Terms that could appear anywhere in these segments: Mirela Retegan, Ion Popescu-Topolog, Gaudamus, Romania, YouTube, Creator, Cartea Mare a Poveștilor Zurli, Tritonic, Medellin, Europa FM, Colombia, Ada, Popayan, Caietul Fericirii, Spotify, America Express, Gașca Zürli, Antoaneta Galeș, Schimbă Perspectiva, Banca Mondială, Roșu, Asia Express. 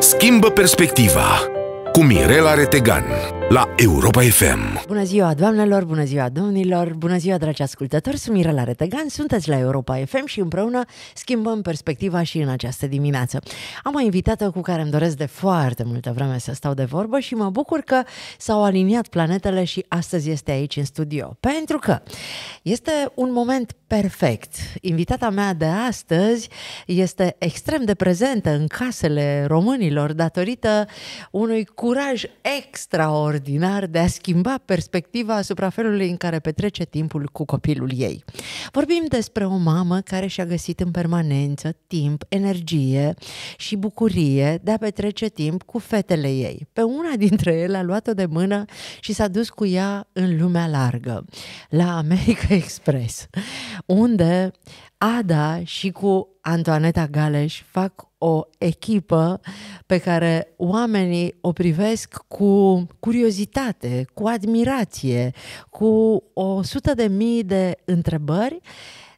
Schimbă perspectiva cu Mirela Retegan la Europa FM. Bună ziua, doamnelor, bună ziua, domnilor, bună ziua, dragi ascultători, sunt Mirela Retegan, sunteți la Europa FM și împreună schimbăm perspectiva și în această dimineață. Am o invitată cu care îmi doresc de foarte multă vreme să stau de vorbă și mă bucur că s-au aliniat planetele și astăzi este aici în studio, pentru că este un moment perfect. Invitata mea de astăzi este extrem de prezentă în casele românilor datorită unui curaj extraordinar de a schimba perspectiva asupra felului în care petrece timpul cu copilul ei. Vorbim despre o mamă care și-a găsit în permanență timp, energie și bucurie de a petrece timp cu fetele ei. Pe una dintre ele a luat-o de mână și s-a dus cu ea în lumea largă, la America Express, unde Ada și cu Antoaneta Galeș fac o echipă pe care oamenii o privesc cu curiozitate, cu admirație, cu 100.000 de întrebări,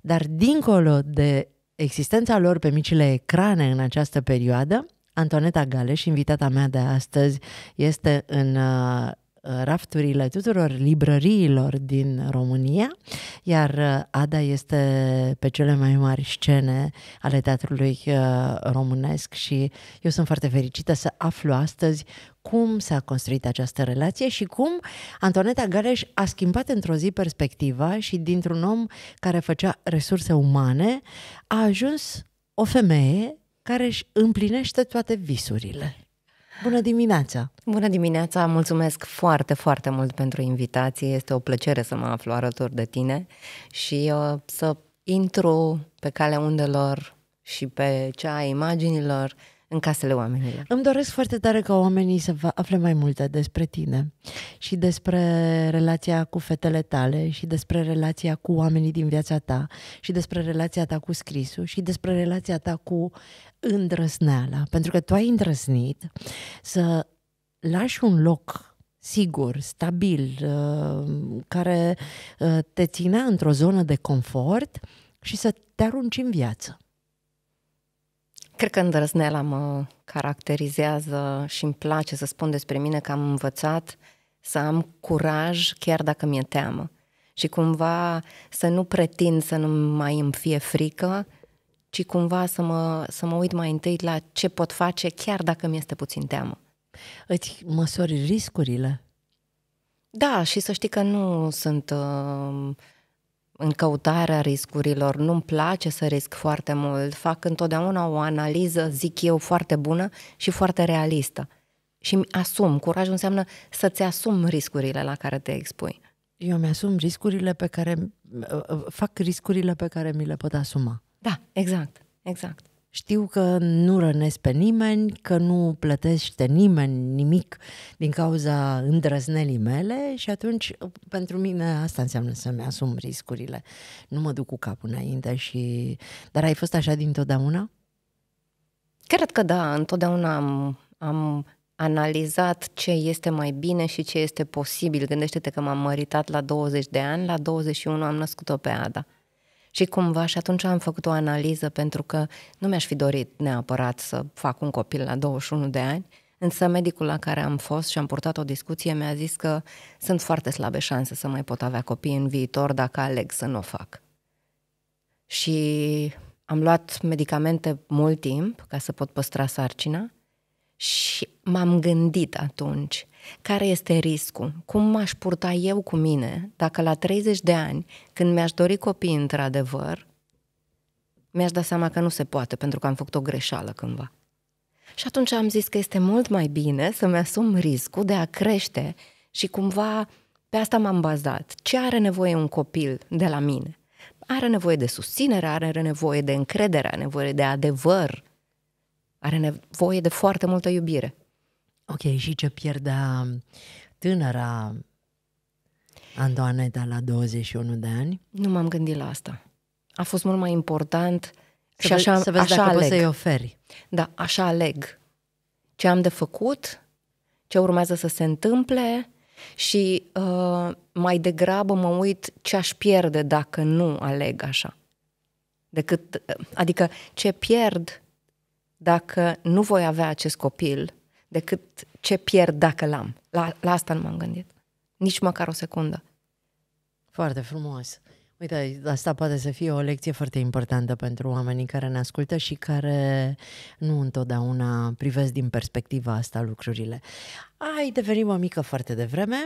dar dincolo de existența lor pe micile ecrane în această perioadă, Antoaneta Galeș, invitata mea de astăzi, este în rafturile tuturor librăriilor din România, iar Ada este pe cele mai mari scene ale teatrului românesc și eu sunt foarte fericită să aflu astăzi cum s-a construit această relație și cum Antoaneta Galeș a schimbat într-o zi perspectiva și dintr-un om care făcea resurse umane a ajuns o femeie care își împlinește toate visurile. Bună dimineața! Bună dimineața! Mulțumesc foarte, foarte mult pentru invitație. Este o plăcere să mă aflu alături de tine și să intru pe calea undelor și pe cea a imaginilor în casele oamenilor. Îmi doresc foarte tare ca oamenii să afle mai multe despre tine și despre relația cu fetele tale și despre relația cu oamenii din viața ta și despre relația ta cu scrisul și despre relația ta cu îndrăzneala. Pentru că tu ai îndrăznit să lași un loc sigur, stabil, care te ținea într-o zonă de confort și să te arunci în viață. Cred că îndrăzneala mă caracterizează și îmi place să spun despre mine că am învățat să am curaj chiar dacă mi-e teamă și cumva să nu pretind să nu mai îmi fie frică, ci cumva să mă uit mai întâi la ce pot face chiar dacă mi-este puțin teamă. Îți măsori riscurile? Da, și să știi că nu sunt în căutarea riscurilor, nu-mi place să risc foarte mult, fac întotdeauna o analiză, zic eu, foarte bună și foarte realistă. Și îmi asum, curajul înseamnă să-ți asumi riscurile la care te expui. Eu mi-asum riscurile pe care, fac riscurile pe care mi le pot asuma. Da, exact, exact. Știu că nu rănesc pe nimeni, că nu plătește nimeni nimic din cauza îndrăznelii mele și atunci pentru mine asta înseamnă să-mi asum riscurile. Nu mă duc cu capul înainte și... Dar ai fost așa dintotdeauna? Cred că da, întotdeauna am analizat ce este mai bine și ce este posibil. Gândește-te că m-am măritat la 20 de ani, la 21 am născut-o pe Ada. Și cumva și atunci am făcut o analiză pentru că nu mi-aș fi dorit neapărat să fac un copil la 21 de ani, însă medicul la care am fost și am purtat o discuție mi-a zis că sunt foarte slabe șanse să mai pot avea copii în viitor dacă aleg să nu o fac. Și am luat medicamente mult timp ca să pot păstra sarcina și m-am gândit atunci care este riscul, cum m-aș purta eu cu mine dacă la 30 de ani, când mi-aș dori copii într-adevăr, mi-aș da seama că nu se poate pentru că am făcut o greșeală cândva. Și atunci am zis că este mult mai bine să-mi asum riscul de a crește și cumva pe asta m-am bazat. Ce are nevoie un copil de la mine? Are nevoie de susținere, are nevoie de încredere, are nevoie de adevăr, are nevoie de foarte multă iubire. Ok, și ce pierdea tânăra Antoaneta la 21 de ani? Nu m-am gândit la asta. A fost mult mai important și așa aleg. Să vezi dacă poți să-i oferi. Da, așa aleg. Ce am de făcut, ce urmează să se întâmple și mai degrabă mă uit ce aș pierde dacă nu aleg așa. Adică ce pierd dacă nu voi avea acest copil, decât ce pierd dacă l-am. La asta nu m-am gândit. Nici măcar o secundă. Foarte frumos. Uite, asta poate să fie o lecție foarte importantă pentru oamenii care ne ascultă și care nu întotdeauna privesc din perspectiva asta lucrurile. Ai devenit mămică foarte devreme.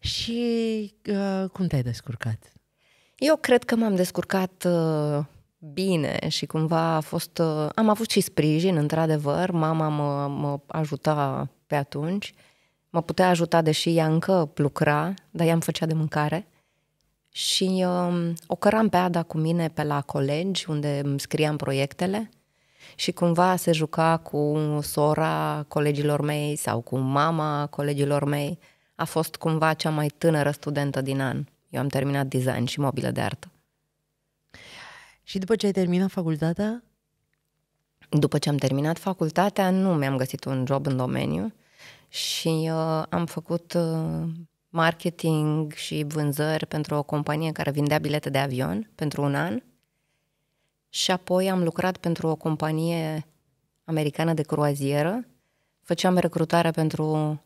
Și cum te-ai descurcat? Eu cred că m-am descurcat bine și cumva a fost... Am avut și sprijin, într-adevăr. Mama mă ajuta pe atunci. Mă putea ajuta, deși ea încă lucra, dar ea îmi făcea de mâncare. Și o căram pe Ada cu mine pe la colegi, unde îmi scriam proiectele și cumva se juca cu sora colegilor mei sau cu mama colegilor mei. A fost cumva cea mai tânără studentă din an. Eu am terminat design și mobilă de artă. Și după ce ai terminat facultatea? După ce am terminat facultatea, nu mi-am găsit un job în domeniu și am făcut... marketing și vânzări pentru o companie care vindea bilete de avion pentru un an și apoi am lucrat pentru o companie americană de croazieră, făceam recrutare pentru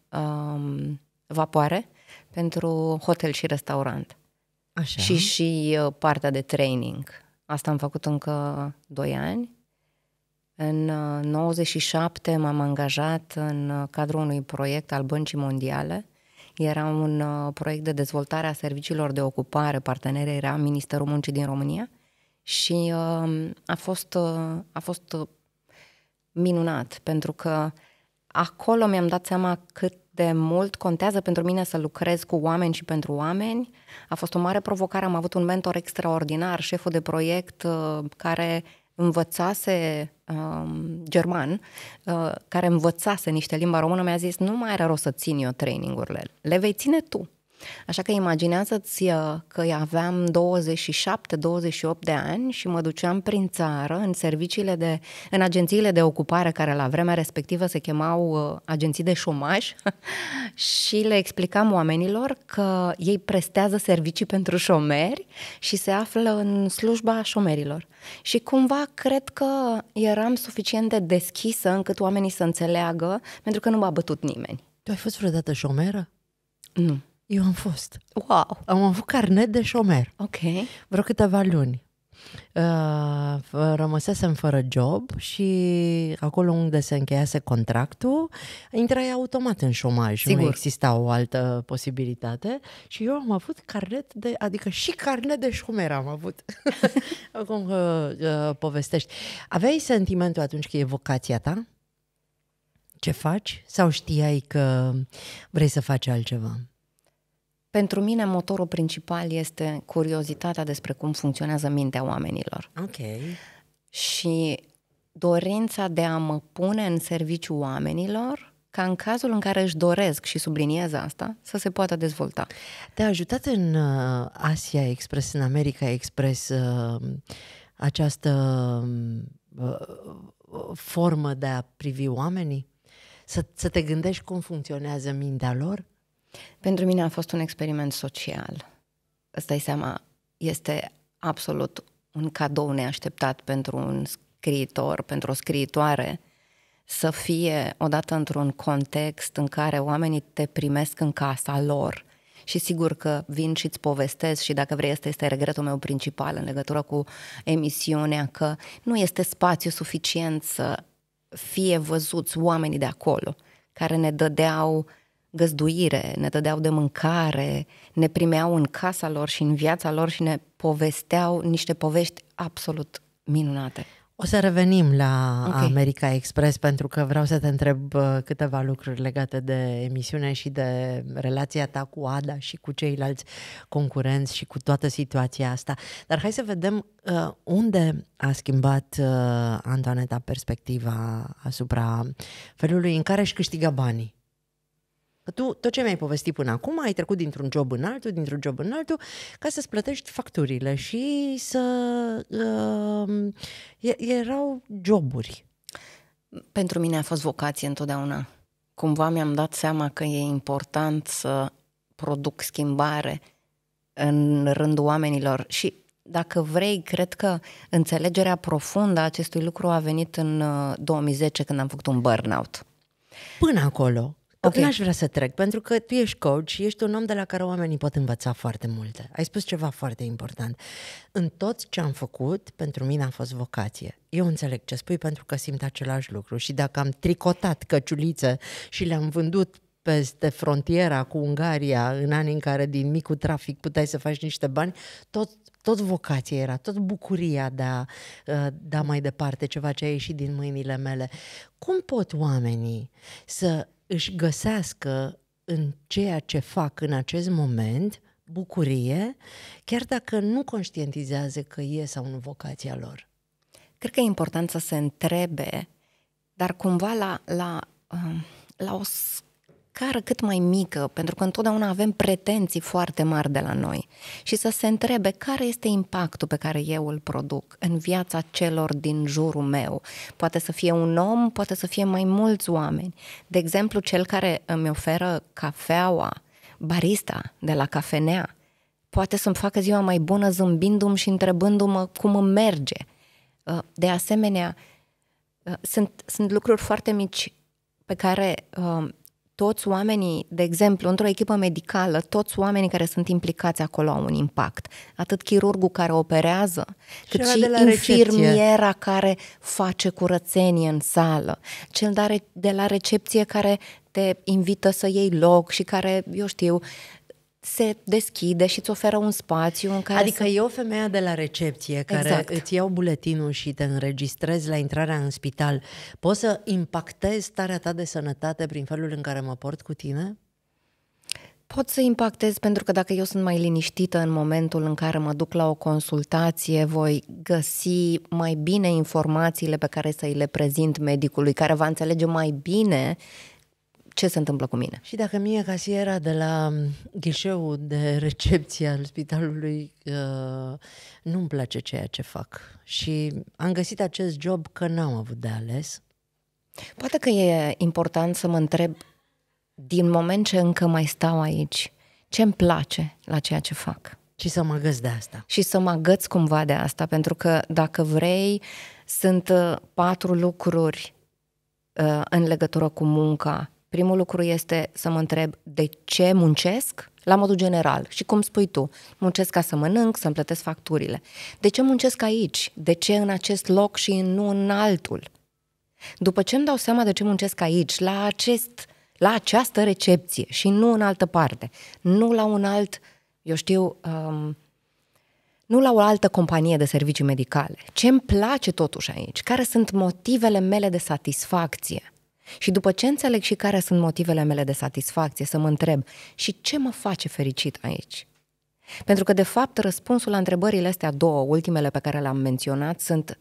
vapoare, pentru hotel și restaurant. Așa. Și partea de training. Asta am făcut încă 2 ani. În 97 m-am angajat în cadrul unui proiect al Băncii Mondiale. Era un proiect de dezvoltare a serviciilor de ocupare, partenerii era Ministerul Muncii din România și a fost minunat, pentru că acolo mi-am dat seama cât de mult contează pentru mine să lucrez cu oameni și pentru oameni. A fost o mare provocare, am avut un mentor extraordinar, șeful de proiect care învățase german, care învățase niște limba română, mi-a zis, nu mai are rost să țin eu trainingurile, le vei ține tu. Așa că imaginează-ți că aveam 27-28 de ani și mă duceam prin țară în serviciile în agențiile de ocupare care la vremea respectivă se chemau agenții de șomaj și le explicam oamenilor că ei prestează servicii pentru șomeri și se află în slujba șomerilor. Și cumva cred că eram suficient de deschisă încât oamenii să înțeleagă, pentru că nu m-a bătut nimeni. Tu ai fost vreodată șomeră? Nu. Eu am fost. Wow! Am avut carnet de șomer. Ok. Vreo câteva luni. Rămăsesem fără job și acolo unde se încheiase contractul, intrai automat în șomaj. Sigur. Nu exista o altă posibilitate și eu am avut carnet de, adică și carnet de șomer am avut. Acum povestești. Aveai sentimentul atunci că e vocația ta? Ce faci? Sau știai că vrei să faci altceva? Pentru mine, motorul principal este curiozitatea despre cum funcționează mintea oamenilor. Okay. Și dorința de a mă pune în serviciu oamenilor, ca în cazul în care își doresc, și subliniez asta, să se poată dezvolta. Te-a ajutat în Asia Express, în America Express, această formă de a privi oamenii? Să te gândești cum funcționează mintea lor? Pentru mine a fost un experiment social. Îți dai seama, este absolut un cadou neașteptat pentru un scriitor, pentru o scriitoare, să fie odată într-un context în care oamenii te primesc în casa lor. Și sigur că vin și îți povestesc și dacă vrei, asta este regretul meu principal în legătură cu emisiunea, că nu este spațiu suficient să fie văzuți oamenii de acolo, care ne dădeau găzduire, ne dădeau de mâncare, ne primeau în casa lor și în viața lor și ne povesteau niște povești absolut minunate. O să revenim la America Express pentru că vreau să te întreb câteva lucruri legate de emisiune și de relația ta cu Ada și cu ceilalți concurenți și cu toată situația asta. Dar hai să vedem unde a schimbat Antoaneta perspectiva asupra felului în care își câștiga banii. Tu, tot ce mi-ai povestit până acum, ai trecut dintr-un job în altul, dintr-un job în altul, ca să-ți plătești facturile și să... erau joburi. Pentru mine a fost vocație întotdeauna. Cumva mi-am dat seama că e important să produc schimbare în rândul oamenilor și Dacă vrei, cred că înțelegerea profundă a acestui lucru a venit în 2010, când am făcut un burnout. Până acolo, okay, n-aș vrea să trec, pentru că tu ești coach, ești un om de la care oamenii pot învăța foarte multe. Ai spus ceva foarte important. În tot ce am făcut, pentru mine a fost vocație. Eu înțeleg ce spui pentru că simt același lucru și dacă am tricotat căciulițe și le-am vândut peste frontiera cu Ungaria în anii în care din micul trafic puteai să faci niște bani, tot vocația era, tot bucuria de a da mai departe ceva ce a ieșit din mâinile mele. Cum pot oamenii să își găsească în ceea ce fac în acest moment bucurie, chiar dacă nu conștientizează că e sau nu vocația lor? Cred că e important să se întrebe, dar cumva la o scară cât mai mică, pentru că întotdeauna avem pretenții foarte mari de la noi, și să se întrebe care este impactul pe care eu îl produc în viața celor din jurul meu. Poate să fie un om, poate să fie mai mulți oameni. De exemplu, cel care îmi oferă cafeaua, barista de la cafenea, poate să-mi facă ziua mai bună zâmbindu-mi și întrebându-mă cum îmi merge. De asemenea, sunt lucruri foarte mici pe care toți oamenii, de exemplu, într-o echipă medicală, toți oamenii care sunt implicați acolo au un impact. Atât chirurgul care operează, cât și infirmiera care face curățenie în sală, cel de la recepție care te invită să iei loc și care, eu știu, se deschide și îți oferă un spațiu în care... Adică e o femeie de la recepție care îți iau buletinul și te înregistrezi la intrarea în spital. Poți să impactezi starea ta de sănătate prin felul în care mă port cu tine? Pot să impactez, pentru că dacă eu sunt mai liniștită în momentul în care mă duc la o consultație, voi găsi mai bine informațiile pe care să-i le prezint medicului, care va înțelege mai bine ce se întâmplă cu mine. Și dacă mie, casiera de la ghișeul de recepție al spitalului, nu-mi place ceea ce fac și am găsit acest job că n-am avut de ales, poate că e important să mă întreb, din moment ce încă mai stau aici, ce îmi place la ceea ce fac. Și să mă agăț de asta. Și să mă agăț cumva de asta, pentru că, dacă vrei, sunt 4 lucruri în legătură cu munca. Primul lucru este să mă întreb de ce muncesc, la modul general. Și cum spui tu, muncesc ca să mănânc, să-mi plătesc facturile. De ce muncesc aici? De ce în acest loc și nu în altul? După ce îmi dau seama de ce muncesc aici, la această recepție și nu în altă parte, nu la un alt, eu știu, nu la o altă companie de servicii medicale. Ce îmi place totuși aici? Care sunt motivele mele de satisfacție? Și după ce înțeleg și care sunt motivele mele de satisfacție, să mă întreb și ce mă face fericit aici? Pentru că, de fapt, răspunsul la întrebările astea două, ultimele pe care le-am menționat, sunt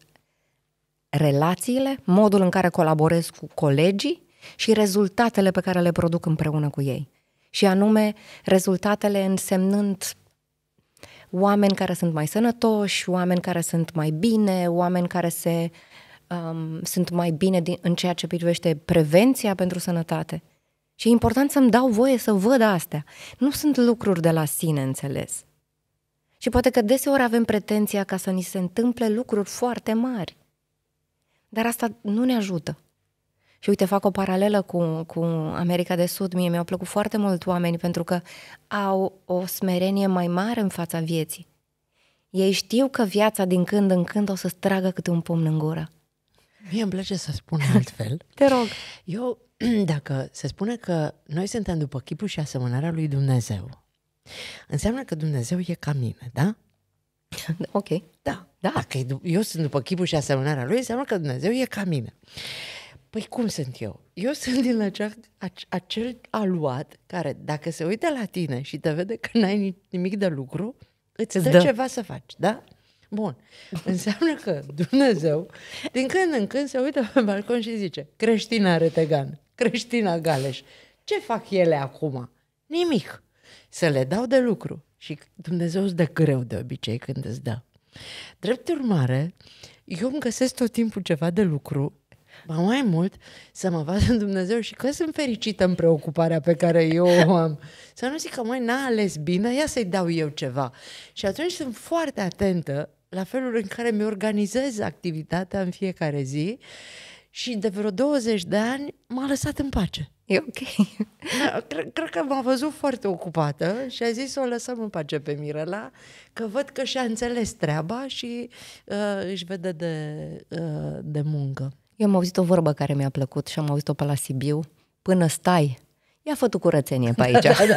relațiile, modul în care colaborez cu colegii și rezultatele pe care le produc împreună cu ei. Și anume, rezultatele însemnând oameni care sunt mai sănătoși, oameni care sunt mai bine, oameni care se... sunt mai bine în ceea ce privește prevenția pentru sănătate. Și e important să-mi dau voie să văd astea. Nu sunt lucruri de la sine înțeles. Și poate că deseori avem pretenția ca să ni se întâmple lucruri foarte mari. Dar asta nu ne ajută. Și uite, fac o paralelă cu America de Sud. Mie mi-au plăcut foarte mult oamenii pentru că au o smerenie mai mare în fața vieții. Ei știu că viața din când în când o să-ți tragă câte un pumn în gură. Mie îmi place să spun altfel. Te rog. Eu, dacă se spune că noi suntem după chipul și asemănarea lui Dumnezeu, înseamnă că Dumnezeu e ca mine, da? Ok. Da. Dacă eu sunt după chipul și asemănarea lui, înseamnă că Dumnezeu e ca mine. Păi cum sunt eu? Eu sunt din acel aluat care, dacă se uită la tine și te vede că n-ai nimic de lucru, îți dă ceva să faci, da? Bun, înseamnă că Dumnezeu din când în când se uită pe balcon și zice: Creștina Retegan, Creștina Galeș, ce fac ele acum? Nimic. Să le dau de lucru. Și Dumnezeu îți dă greu de obicei când îți dă. Drept urmare, eu îmi găsesc tot timpul ceva de lucru ba mai mult, să mă vadă Dumnezeu și că sunt fericită în preocuparea pe care eu o am. Să nu zic că, măi, n-a ales bine, ia să-i dau eu ceva. Și atunci sunt foarte atentă la felul în care mi-organizez activitatea în fiecare zi și de vreo 20 de ani m-a lăsat în pace. E ok. Da, cred că m-a văzut foarte ocupată și a zis să o lăsăm în pace pe Mirela, că văd că și-a înțeles treaba și își vede de muncă. Eu am auzit o vorbă care mi-a plăcut și am auzit-o pe la Sibiu. Până stai, ia fă tu curățenie pe aici.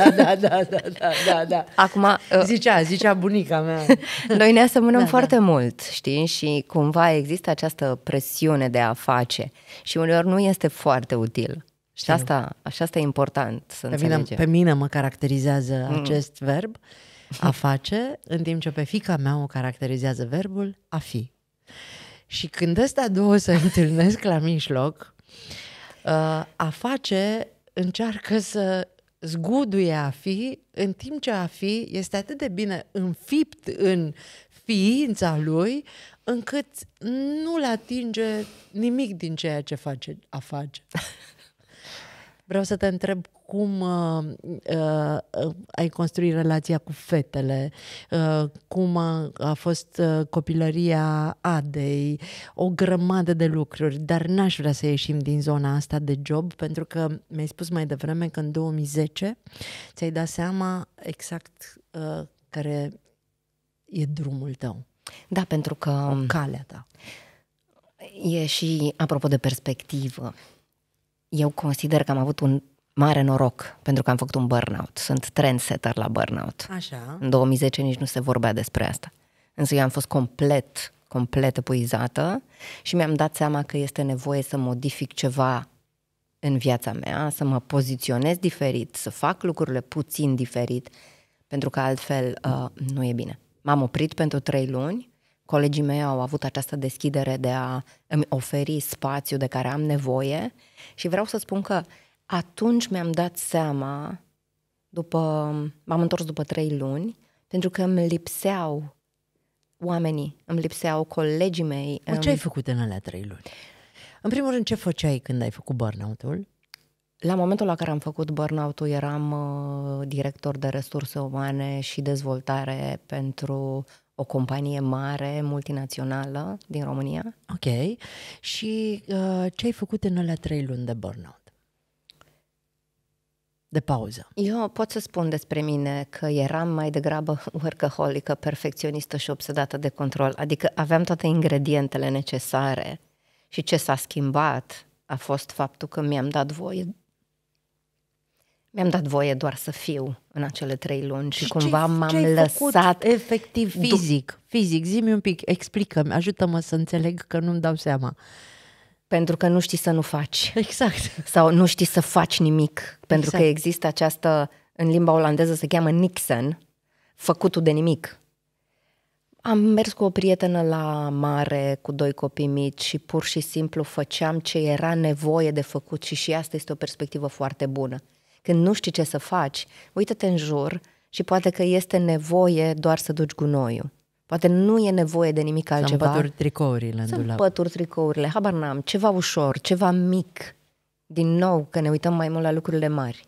Da. Acum, zicea bunica mea. Noi ne asemănăm foarte mult, știi? Și cumva există această presiune de a face și uneori nu este foarte util. Și asta e important să înțelegem. Pe mine mă caracterizează acest verb, a face, în timp ce pe fiica mea o caracterizează verbul a fi. Și când astea două se întâlnesc la mijloc, a face încearcă să zguduie a fi, în timp ce a fi este atât de bine înfipt în ființa lui, încât nu-l atinge nimic din ceea ce face a face. Vreau să te întreb cum ai construit relația cu fetele, cum a fost copilăria Adei, o grămadă de lucruri, dar n-aș vrea să ieșim din zona asta de job, pentru că mi-ai spus mai devreme că în 2010 ți-ai dat seama exact care e drumul tău. Da, pentru că... O calea ta. E și, apropo de perspectivă, eu consider că am avut un mare noroc pentru că am făcut un burnout. Sunt trendsetter la burnout. Așa. În 2010 nici nu se vorbea despre asta. Însă eu am fost complet epuizată și mi-am dat seama că este nevoie să modific ceva în viața mea, să mă poziționez diferit, să fac lucrurile puțin diferit, pentru că altfel nu e bine. M-am oprit pentru 3 luni. Colegii mei au avut această deschidere de a îmi oferi spațiu de care am nevoie și vreau să spun că atunci mi-am dat seama, m-am întors după 3 luni, pentru că îmi lipseau oamenii, îmi lipseau colegii mei. Ce ai făcut în alea 3 luni? În primul rând, ce făceai când ai făcut burnout-ul? La momentul la care am făcut burnout-ul eram director de resurse umane și dezvoltare pentru... o companie mare, multinațională din România. Ok. Și ce ai făcut în alea 3 luni de burnout? De pauză. Eu pot să spun despre mine că eram mai degrabă workaholică, perfecționistă și obsedată de control. Adică aveam toate ingredientele necesare și ce s-a schimbat a fost faptul că mi-am dat voie doar să fiu în acele 3 luni și cumva m-am lăsat efectiv fizic. Zi-mi un pic, explică-mi, ajută-mă să înțeleg că nu-mi dau seama. Pentru că nu știi să nu faci. Exact. Sau nu știi să faci nimic. Pentru că există această, în limba olandeză se cheamă Nixen, făcutul de nimic. Am mers cu o prietenă la mare, cu 2 copii mici și pur și simplu făceam ce era nevoie de făcut și asta este o perspectivă foarte bună. Când nu știi ce să faci, uită-te în jur și poate că este nevoie doar să duci gunoiul. Poate nu e nevoie de nimic altceva. Să împături tricourile în dulap. Să împături tricourile, habar n-am, ceva ușor, ceva mic. Din nou, că ne uităm mai mult la lucrurile mari.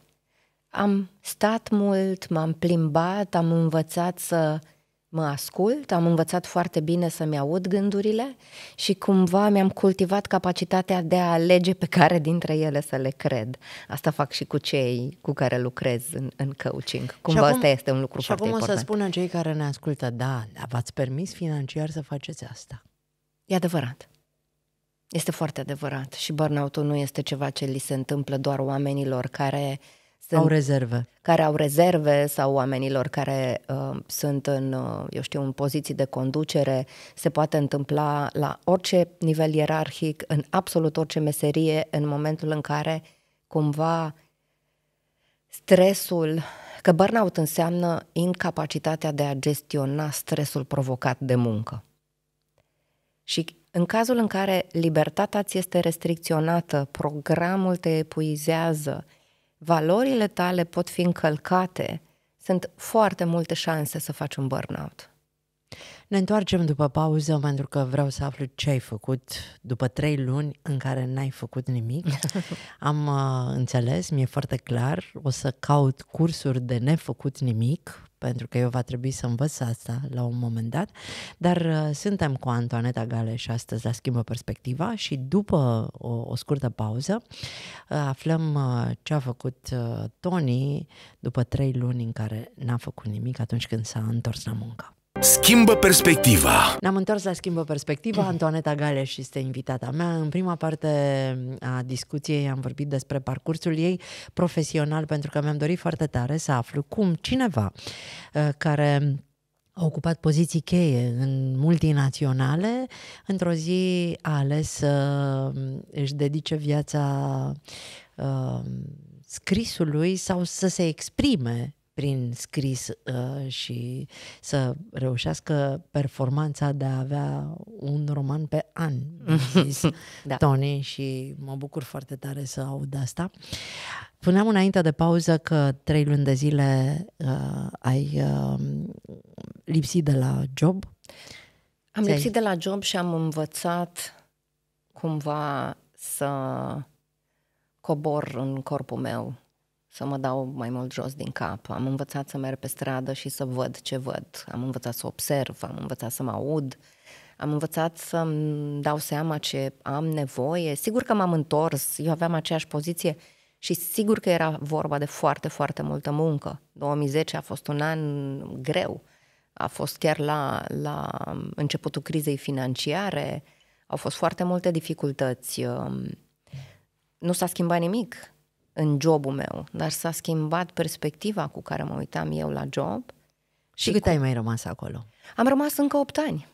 Am stat mult, m-am plimbat, am învățat să mă ascult, am învățat foarte bine să-mi aud gândurile și cumva mi-am cultivat capacitatea de a alege pe care dintre ele să le cred. Asta fac și cu cei cu care lucrez în coaching. Cumva asta este un lucru foarte important. Și acum o să spună cei care ne ascultă, da, v-ați permis financiar să faceți asta. E adevărat. Este foarte adevărat și burnout-ul nu este ceva ce li se întâmplă doar oamenilor care... Care au rezerve sau oamenilor care sunt în, eu știu, în poziții de conducere. Se poate întâmpla la orice nivel ierarhic, în absolut orice meserie, în momentul în care cumva stresul, că burnout înseamnă incapacitatea de a gestiona stresul provocat de muncă. Și în cazul în care libertatea ți este restricționată, programul te epuizează, valorile tale pot fi încălcate, sunt foarte multe șanse să faci un burnout. Ne întoarcem după pauză pentru că vreau să aflu ce ai făcut după 3 luni în care n-ai făcut nimic. Am înțeles, mi-e foarte clar, o să caut cursuri de nefăcut nimic, pentru că eu va trebui să învăț asta la un moment dat, dar suntem cu Antoaneta Galeș astăzi la Schimbă Perspectiva și după o scurtă pauză aflăm ce a făcut Tony după 3 luni în care n-a făcut nimic atunci când s-a întors la muncă. Schimbă Perspectiva. Ne-am întors la Schimbă Perspectiva. Antoaneta Galeș este invitata mea. În prima parte a discuției am vorbit despre parcursul ei profesional, pentru că mi-am dorit foarte tare să aflu cum cineva care a ocupat poziții cheie în multinaționale, într-o zi a ales să își dedice viața scrisului sau să se exprime prin scris și să reușească performanța de a avea un roman pe an, zis da. Tony, și mă bucur foarte tare să aud asta. Puneam înainte de pauză că 3 luni de zile ai lipsit de la job. Am lipsit de la job și am învățat cumva să cobor în corpul meu, să mă dau mai mult jos din cap. Am învățat să merg pe stradă și să văd ce văd. Am învățat să observ, am învățat să mă aud, am învățat să-mi dau seama ce am nevoie. Sigur că m-am întors, eu aveam aceeași poziție și sigur că era vorba de foarte, foarte multă muncă. 2010 a fost un an greu, a fost chiar la începutul crizei financiare, au fost foarte multe dificultăți. Nu s-a schimbat nimic în jobul meu, dar s-a schimbat perspectiva cu care mă uitam eu la job. Și cât ai mai rămas acolo? Am rămas încă 8 ani.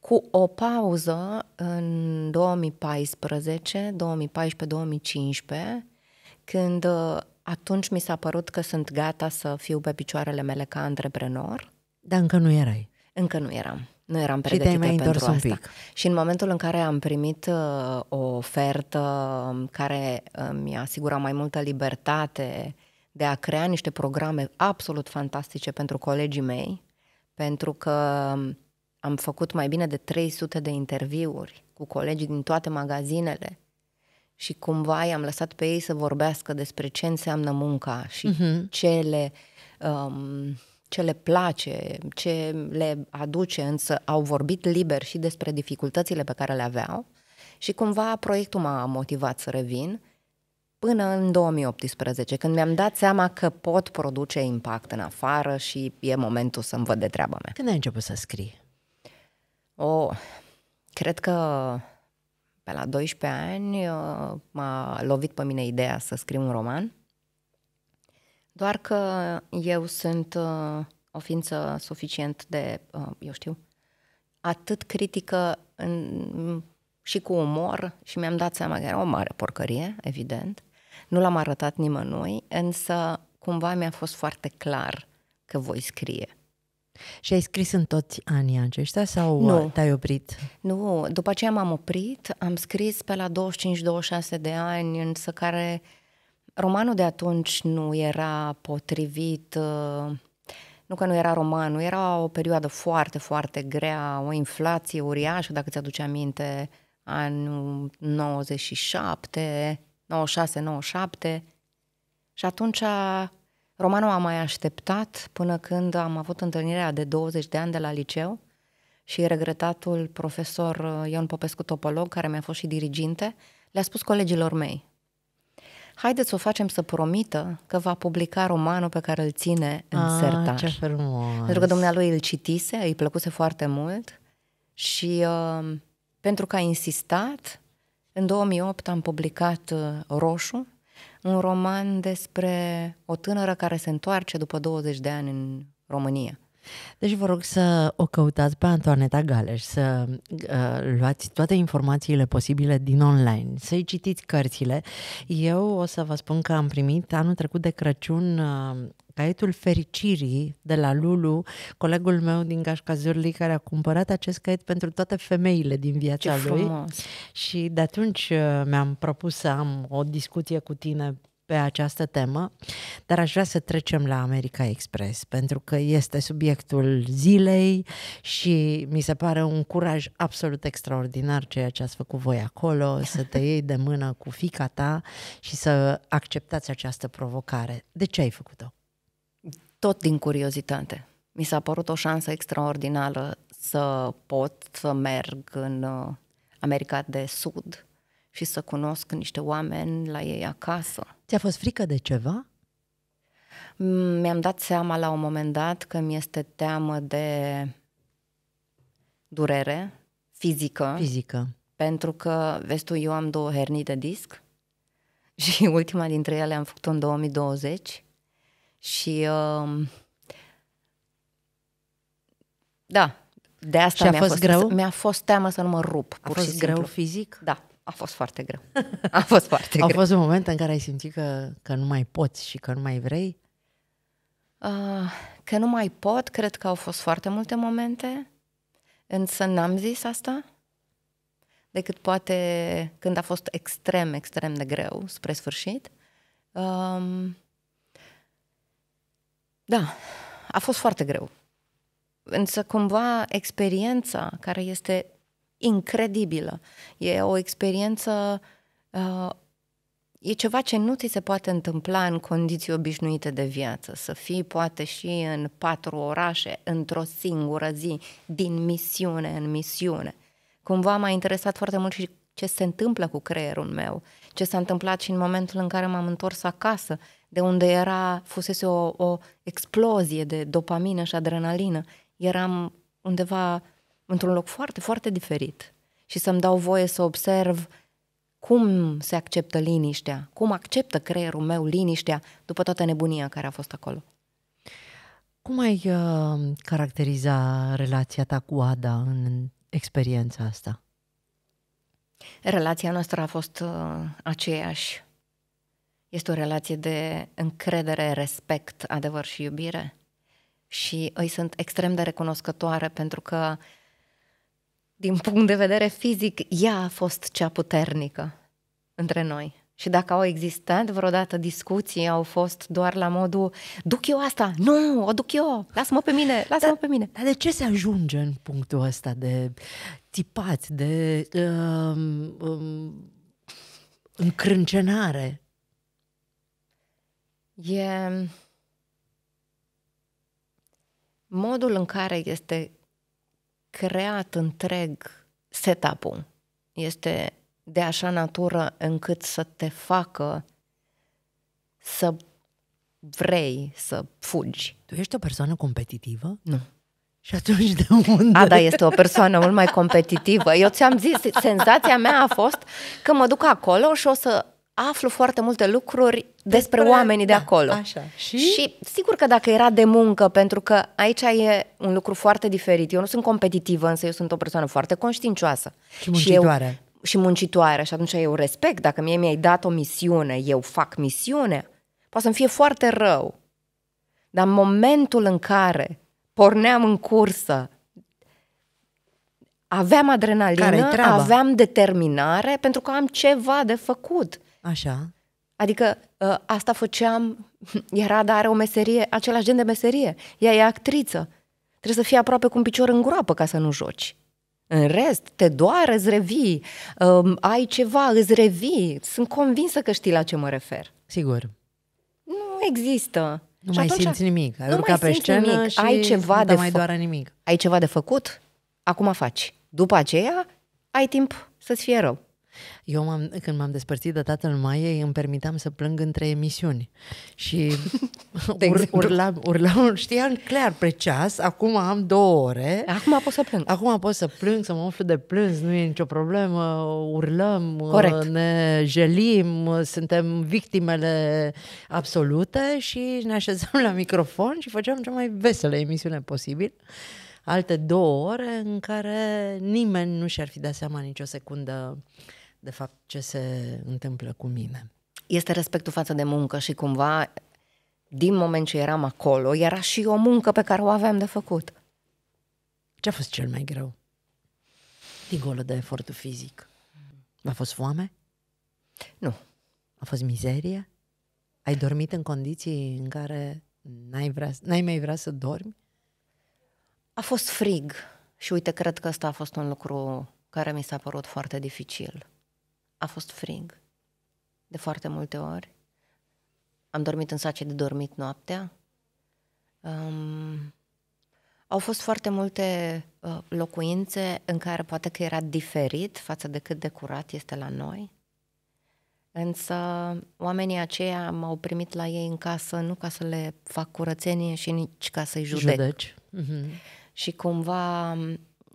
Cu o pauză în 2014, 2014-2015, când atunci mi s-a părut că sunt gata să fiu pe picioarele mele ca antreprenor. Dar încă nu erai. Încă nu eram. Nu eram pregătită pentru asta. Și în momentul în care am primit o ofertă care mi-a asigurat mai multă libertate de a crea niște programe absolut fantastice pentru colegii mei, pentru că am făcut mai bine de 300 de interviuri cu colegii din toate magazinele și cumva i-am lăsat pe ei să vorbească despre ce înseamnă munca și ce le place, ce le aduce, însă au vorbit liber și despre dificultățile pe care le aveau și cumva proiectul m-a motivat să revin până în 2018, când mi-am dat seama că pot produce impact în afară și e momentul să-mi văd de treaba mea. Când ai început să scrii? Cred că pe la 12 ani m-a lovit pe mine ideea să scriu un roman. Doar că eu sunt o ființă suficient de, atât critică și cu umor și mi-am dat seama că era o mare porcărie, evident. Nu l-am arătat nimănui, însă cumva mi-a fost foarte clar că voi scrie. Și ai scris în toți anii aceștia sau te-ai oprit? Nu, după aceea m-am oprit, am scris pe la 25-26 de ani, însă care... Romanul de atunci nu era potrivit, nu că nu era romanul, era o perioadă foarte, foarte grea, o inflație uriașă, dacă ți-aduce aminte, anul 97, 96-97. Și atunci romanul a mai așteptat până când am avut întâlnirea de 20 de ani de la liceu și regretatul profesor Ion Popescu-Topolog, care mi-a fost și diriginte, le-a spus colegilor mei: haideți să o facem să promită că va publica romanul pe care îl ține în sertar. Ce frumos! Pentru că dumnealui îl citise, îi plăcuse foarte mult și pentru că a insistat, în 2008 am publicat Roșu, un roman despre o tânără care se întoarce după 20 de ani în România. Deci vă rog să o căutați pe Antoaneta Galeș, să luați toate informațiile posibile din online, să-i citiți cărțile. Eu o să vă spun că am primit anul trecut de Crăciun Caietul Fericirii de la Lulu, colegul meu din Gașca Zürli, care a cumpărat acest caiet pentru toate femeile din viața lui. Și de atunci mi-am propus să am o discuție cu tine pe această temă, dar aș vrea să trecem la America Express, pentru că este subiectul zilei și mi se pare un curaj absolut extraordinar ceea ce ați făcut voi acolo, să te iei de mână cu fiica ta și să acceptați această provocare. De ce ai făcut-o? Tot din curiozitate. Mi s-a părut o șansă extraordinară să pot să merg în America de Sud și să cunosc niște oameni la ei acasă. Ți-a fost frică de ceva? Mi-am dat seama la un moment dat că mi-este teamă de durere fizică. Fizică. Pentru că, vezi tu, eu am 2 hernii de disc și ultima dintre ele am făcut-o în 2020 și... Da, de asta mi-a fost greu? Mi-a fost teamă să nu mă rup, pur și simplu. A fost greu fizic? Da. A fost foarte greu. A fost foarte greu. A fost un moment în care ai simțit că nu mai poți și că nu mai vrei? Că nu mai pot, cred că au fost foarte multe momente, însă n-am zis asta, decât poate când a fost extrem, extrem de greu spre sfârșit. Da, a fost foarte greu. Însă cumva experiența care este incredibilă. E o experiență, e ceva ce nu ți se poate întâmpla în condiții obișnuite de viață. Să fii poate și în 4 orașe, într-o singură zi, din misiune în misiune. Cumva m-a interesat foarte mult și ce se întâmplă cu creierul meu, ce s-a întâmplat și în momentul în care m-am întors acasă, de unde fusese o explozie de dopamină și adrenalină. Eram undeva într-un loc foarte, foarte diferit și să-mi dau voie să observ cum se acceptă liniștea, cum acceptă creierul meu liniștea după toată nebunia care a fost acolo. Cum ai caracteriza relația ta cu Ada în experiența asta? Relația noastră a fost aceeași. Este o relație de încredere, respect, adevăr și iubire și îi sunt extrem de recunoscătoare pentru că din punct de vedere fizic, ea a fost cea puternică între noi. Și dacă au existat vreodată discuții, au fost doar la modul, duc eu asta, nu, o duc eu, lasă-mă pe mine, lasă-mă pe mine. Dar de ce se ajunge în punctul ăsta de tipat, de încrâncenare? E modul în care este creat întreg setup-ul. Este de așa natură încât să te facă să vrei să fugi. Tu ești o persoană competitivă? Nu. Și atunci de unde? Ada este o persoană mult mai competitivă. Eu ți-am zis, senzația mea a fost că mă duc acolo și o să aflu foarte multe lucruri despre oamenii de acolo. Așa. Și sigur că dacă era de muncă, pentru că aici e un lucru foarte diferit. Eu nu sunt competitivă, însă eu sunt o persoană foarte conștiincioasă. Și muncitoare. Și muncitoare. Și atunci eu respect. Dacă mie mi-ai dat o misiune, eu fac misiune, poate să-mi fie foarte rău. Dar în momentul în care porneam în cursă, aveam adrenalină, aveam determinare, pentru că am ceva de făcut. Așa. Adică asta făceam, iar Ada are o meserie, același gen de meserie. Ea e actriță. Trebuie să fii aproape cu un picior în groapă ca să nu joci. În rest, te doare, îți revii, ai ceva, îți revii. Sunt convinsă că știi la ce mă refer. Sigur. Nu există. Nu mai simți nimic. Nu mai simți nimic. Ai ceva de făcut. Ai ceva de făcut? Acum faci. După aceea, ai timp să-ți fie rău. Eu când m-am despărțit de tatăl Maiei, îmi permiteam să plâng între emisiuni și urlam, știam clar pe ceas, acum am 2 ore. Acum pot să plâng. Acum pot să plâng, să mă umflu de plâns, nu e nicio problemă, urlăm, corect, ne jelim, suntem victimele absolute și ne așezăm la microfon și făceam cea mai veselă emisiune posibil. Alte 2 ore în care nimeni nu și-ar fi dat seama nicio secundă de fapt ce se întâmplă cu mine. Este respectul față de muncă și cumva din moment ce eram acolo era și o muncă pe care o aveam de făcut. Ce a fost cel mai greu? Dincolo de efortul fizic. A fost foame? Nu. A fost mizerie? Ai dormit în condiții în care n-ai mai vrea să dormi? A fost frig și uite, cred că ăsta a fost un lucru care mi s-a părut foarte dificil. A fost frig de foarte multe ori. Am dormit în saci de dormit noaptea. Au fost foarte multe locuințe în care poate că era diferit față de cât de curat este la noi. Însă oamenii aceia m-au primit la ei în casă nu ca să le fac curățenie și nici ca să-i judec. Și cumva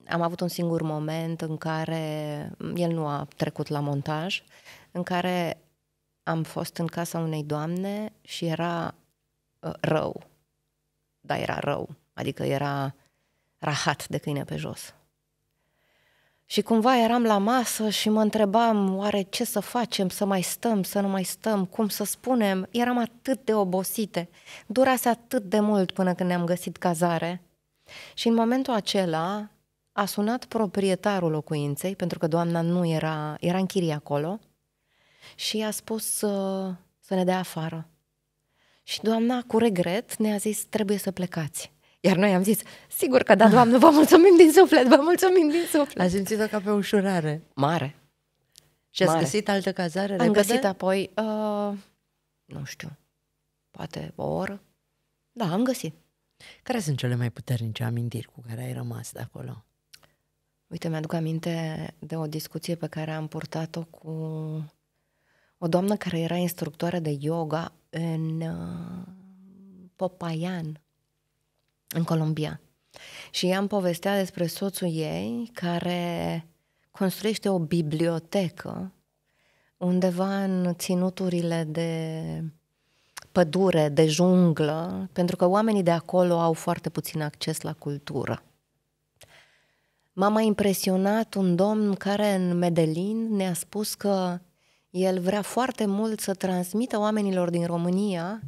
am avut un singur moment în care, el nu a trecut la montaj, în care am fost în casa unei doamne și era rău. Dar era rău, adică era rahat de câine pe jos. Și cumva eram la masă și mă întrebam, oare ce să facem, să mai stăm, să nu mai stăm, cum să spunem? Eram atât de obosite, durase atât de mult până când ne-am găsit cazare. Și în momentul acela a sunat proprietarul locuinței, pentru că doamna nu era, era în chirie acolo, și a spus să ne dea afară. Și doamna, cu regret, ne-a zis, trebuie să plecați. Iar noi am zis, sigur că da, doamnă, vă mulțumim din suflet, vă mulțumim din suflet. Ați simțit-o ca pe ușurare. Mare. Și ați găsit altă cazare? Am găsit apoi, nu știu, poate o oră. Da, am găsit. Care sunt cele mai puternice amintiri cu care ai rămas de acolo? Uite, mi-aduc aminte de o discuție pe care am purtat-o cu o doamnă care era instructoare de yoga în Popayan, în Colombia. Și ea îmi povestea despre soțul ei care construiește o bibliotecă undeva în ținuturile de pădure, de junglă, pentru că oamenii de acolo au foarte puțin acces la cultură. M-a mai impresionat un domn care în Medellin ne-a spus că el vrea foarte mult să transmită oamenilor din România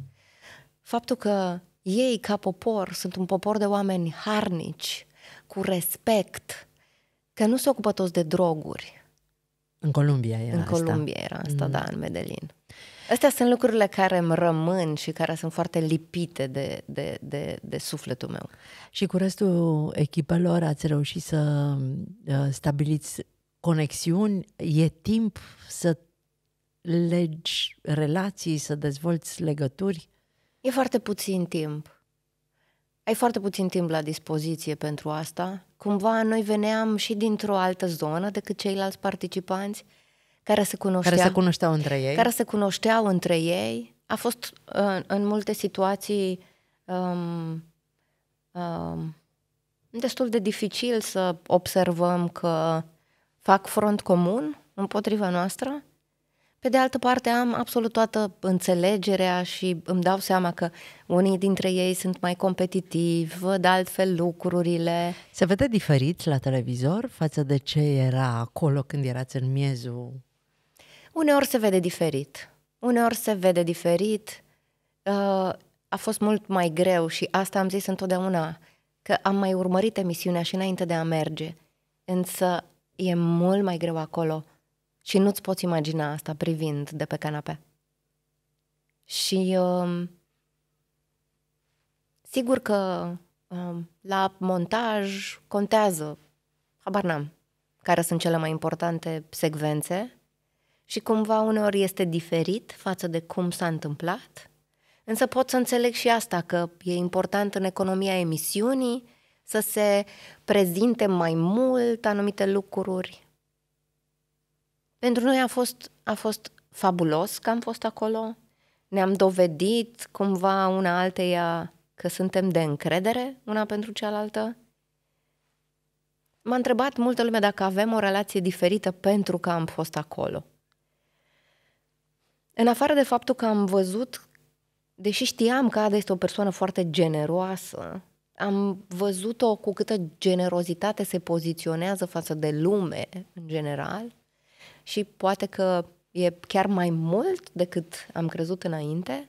faptul că ei, ca popor, sunt un popor de oameni harnici, cu respect, că nu se ocupă toți de droguri. În Columbia era asta. În Columbia era asta, da, în Medellin. Astea sunt lucrurile care îmi rămân și care sunt foarte lipite de sufletul meu. Și cu restul echipelor ați reușit să stabiliți conexiuni? E timp să legi relații, să dezvolți legături? E foarte puțin timp. Ai foarte puțin timp la dispoziție pentru asta. Cumva noi veneam și dintr-o altă zonă decât ceilalți participanți care se cunoșteau, între ei. A fost în multe situații destul de dificil să observăm că fac front comun împotriva noastră. Pe de altă parte, am absolut toată înțelegerea și îmi dau seama că unii dintre ei sunt mai competitivi, văd altfel lucrurile. Se vede diferit la televizor față de ce era acolo când erați în miezul? Uneori se vede diferit. A fost mult mai greu și asta am zis întotdeauna, că am mai urmărit emisiunea și înainte de a merge. Însă e mult mai greu acolo. Și nu-ți poți imagina asta privind de pe canapea. Și sigur că la montaj contează, habar n-am, care sunt cele mai importante secvențe și cumva uneori este diferit față de cum s-a întâmplat, însă pot să înțeleg și asta, că e important în economia emisiunii să se prezinte mai mult anumite lucruri. Pentru noi a fost fabulos că am fost acolo, ne-am dovedit cumva una alteia că suntem de încredere una pentru cealaltă. M-a întrebat multă lume dacă avem o relație diferită pentru că am fost acolo. În afară de faptul că am văzut, deși știam că Ada este o persoană foarte generoasă, am văzut-o cu câtă generozitate se poziționează față de lume în general. Și poate că e chiar mai mult decât am crezut înainte,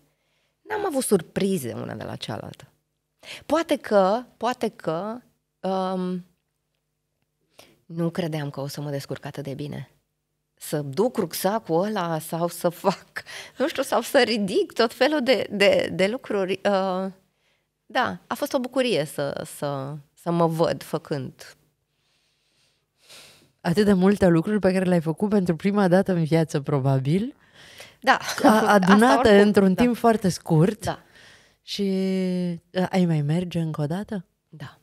n-am avut surprize una de la cealaltă. Poate că nu credeam că o să mă descurc atât de bine. să duc rucsacul ăla sau să fac, nu știu, sau să ridic tot felul de lucruri. Da, a fost o bucurie să mă văd făcând. Atât de multe lucruri pe care le-ai făcut pentru prima dată în viață, probabil. Da. Adunate într-un timp foarte scurt. Da. Și ai mai merge încă o dată? Da.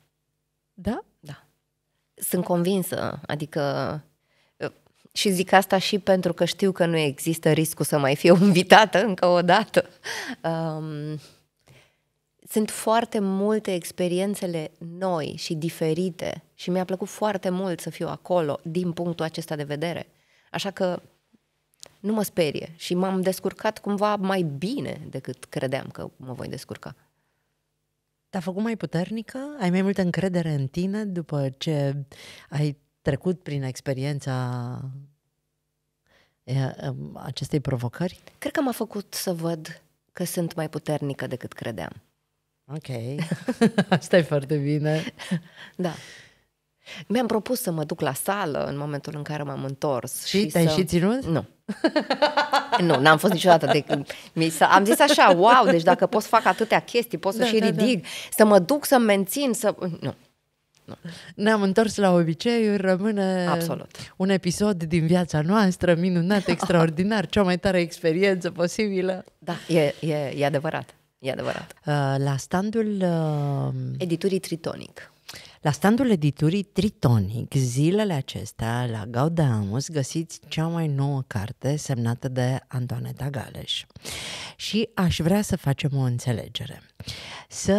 Da? Da. Sunt convinsă, adică... Și zic asta și pentru că știu că nu există riscul să mai fiu invitată încă o dată. Sunt foarte multe experiențele noi și diferite și mi-a plăcut foarte mult să fiu acolo din punctul acesta de vedere. Așa că nu mă sperie și m-am descurcat cumva mai bine decât credeam că mă voi descurca. Te-a făcut mai puternică? Ai mai multă încredere în tine după ce ai trecut prin experiența acestei provocări? Cred că m-a făcut să văd că sunt mai puternică decât credeam. Ok, asta e foarte bine. Da. Mi-am propus să mă duc la sală în momentul în care m-am întors. Și te-ai și ținut? Nu. Nu, n-am fost niciodată de... Am zis așa, wow, deci dacă pot să fac atâtea chestii, pot să și ridic, să mă duc, să mențin, să... Nu. Ne-am întors la obiceiuri, rămâne un episod din viața noastră minunat, extraordinar, cea mai tare experiență posibilă. Da, e adevărat, e adevărat. La standul editurii Tritonic. La standul editurii Tritonic, zilele acestea, la Gaudamus, găsiți cea mai nouă carte semnată de Antoaneta Galeș. Și aș vrea să facem o înțelegere. Să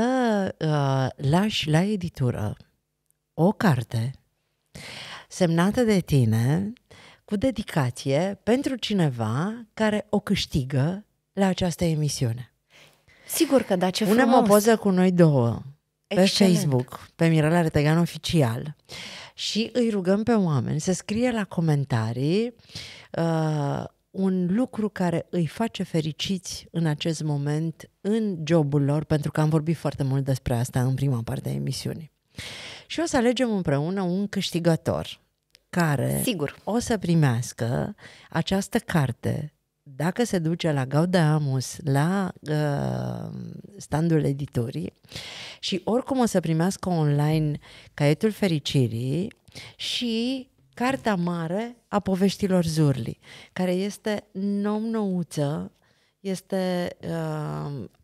lași la editură o carte semnată de tine cu dedicație pentru cineva care o câștigă la această emisiune. Sigur că da, ce frumos! Punem o poză cu noi două pe Facebook, pe Mirela Retegan Oficial, și îi rugăm pe oameni să scrie la comentarii un lucru care îi face fericiți în acest moment în jobul lor, pentru că am vorbit foarte mult despre asta în prima parte a emisiunii. Și o să alegem împreună un câștigător care o să primească această carte dacă se duce la Gaudamus, la standul editurii, și oricum o să primească online Caietul Fericirii și Cartea Mare a Poveștilor Zurli, care este nou-nouță, este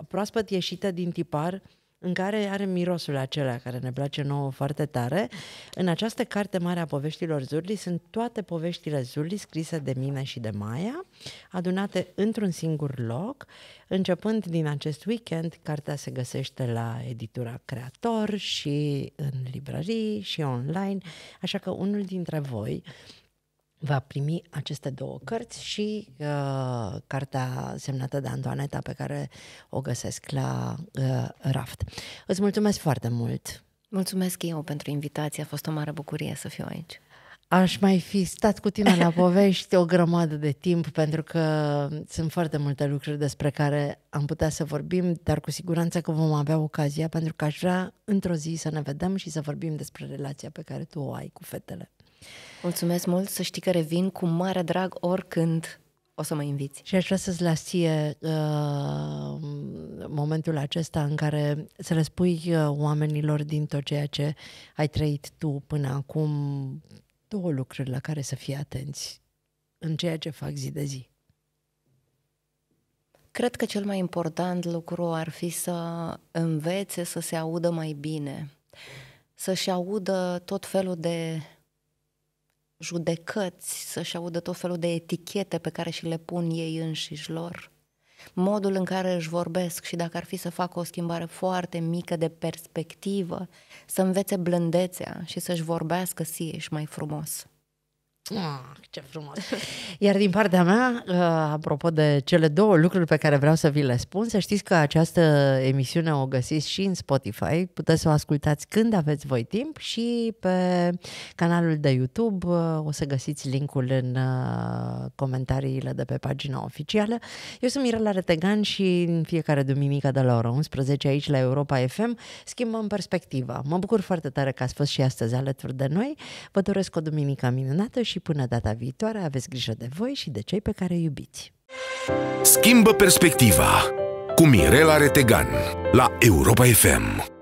proaspăt ieșită din tipar, în care are mirosul acela care ne place nouă foarte tare. În această carte mare a poveștilor Zurli sunt toate poveștile Zurli scrise de mine și de Maia, adunate într-un singur loc. Începând din acest weekend, cartea se găsește la editura Creator și în librării și online, așa că unul dintre voi va primi aceste două cărți și cartea semnată de Antoaneta pe care o găsesc la raft. Îți mulțumesc foarte mult! Mulțumesc eu pentru invitație, a fost o mare bucurie să fiu aici. Aș mai fi stat cu tine la povești o grămadă de timp, pentru că sunt foarte multe lucruri despre care am putea să vorbim, dar cu siguranță că vom avea ocazia, pentru că aș vrea într-o zi să ne vedem și să vorbim despre relația pe care tu o ai cu fetele. Mulțumesc mult, să știi că revin cu mare drag oricând o să mă inviți. Și aș vrea să-ți las ție momentul acesta în care să le spui oamenilor din tot ceea ce ai trăit tu până acum, două lucruri la care să fii atenți în ceea ce fac zi de zi. Cred că cel mai important lucru ar fi să învețe să se audă mai bine, să-și audă tot felul de judecăți, să-și audă tot felul de etichete pe care și le pun ei înșiși lor, modul în care își vorbesc, și dacă ar fi să facă o schimbare foarte mică de perspectivă, să învețe blândețea și să-și vorbească și mai frumos. Ah, ce frumos! Iar din partea mea, apropo de cele două lucruri pe care vreau să vi le spun, să știți că această emisiune o găsiți și în Spotify, puteți să o ascultați când aveți voi timp, și pe canalul de YouTube o să găsiți linkul în comentariile de pe pagina oficială. Eu sunt Mirela Retegan și în fiecare duminică de la ora 11 aici la Europa FM schimbăm perspectiva. Mă bucur foarte tare că ați fost și astăzi alături de noi. Vă doresc o duminică minunată și până data viitoare aveți grijă de voi și de cei pe care îi iubiți. Schimbă perspectiva cu Mirela Retegan la Europa FM.